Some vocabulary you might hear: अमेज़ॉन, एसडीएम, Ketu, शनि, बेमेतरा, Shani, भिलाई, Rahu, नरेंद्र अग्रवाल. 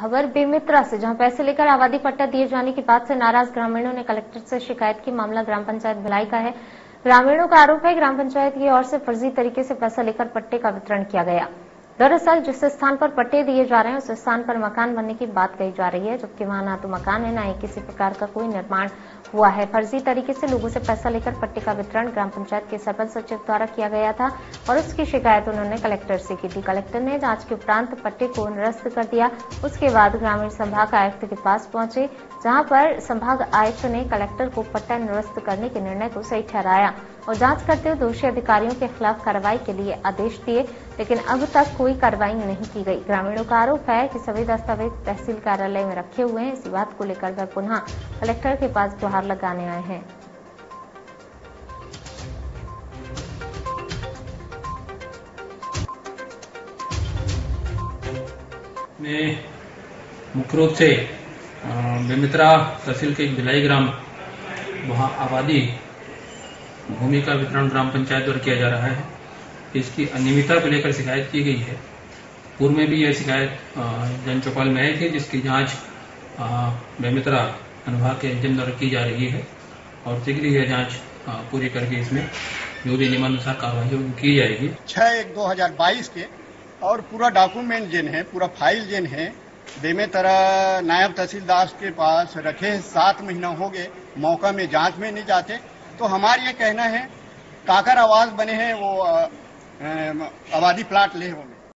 खबर बेमेतरा से, जहां पैसे लेकर आबादी पट्टा दिए जाने की बात से नाराज ग्रामीणों ने कलेक्टर से शिकायत की। मामला ग्राम पंचायत भिलाई का है। ग्रामीणों का आरोप है ग्राम पंचायत की ओर से फर्जी तरीके से पैसा लेकर पट्टे का वितरण किया गया। दरअसल जिस स्थान पर पट्टे दिए जा रहे हैं उस स्थान पर मकान बनने की बात कही जा रही है, जबकि वहां ना तो मकान है ना ही किसी प्रकार का कोई निर्माण हुआ है। फर्जी तरीके से लोगों से पैसा लेकर पट्टे का वितरण ग्राम पंचायत के सरपंच सचिव द्वारा किया गया था और उसकी शिकायत उन्होंने कलेक्टर से की थी। कलेक्टर ने जांच के उपरांत पट्टे को निरस्त कर दिया। उसके बाद ग्रामीण संभाग आयुक्त के पास पहुंचे, जहां पर संभाग आयुक्त ने कलेक्टर को पट्टा निरस्त करने के निर्णय को सही ठहराया और जांच करते हुए दोषी अधिकारियों के खिलाफ कार्रवाई के लिए आदेश दिए, लेकिन अब तक कोई कार्रवाई नहीं की गई। ग्रामीणों का आरोप है कि सभी दस्तावेज तहसील कार्यालय में रखे हुए हैं। इसी बात को लेकर वह पुनः कलेक्टर के पास गुहार लगाने आए हैं। मैं मुख्य रूप से बेमेतरा तहसील के भिलाई ग्राम, वहां आबादी भूमि का वितरण ग्राम पंचायत द्वारा किया जा रहा है। इसकी अनियमितता को लेकर शिकायत की गई है। पूर्व में भी यह शिकायत जन चौपाल में आई थी, जिसकी जांच बेमेतरा अनुभाग के एसडीएम द्वारा की जा रही है और शीघ्र यह जांच पूरी करके इसमें जो भी नियमानुसार कार्रवाई की जाएगी। 6/1/2022 के और पूरा डॉक्यूमेंट जिन है, पूरा फाइल जिन है, बेमेतरा नायब तहसीलदार के पास रखे 7 महीना हो गए। मौका में जाँच में नहीं जाते, तो हमारा ये कहना है काकर आवास बने हैं वो आबादी प्लाट ले होंगे।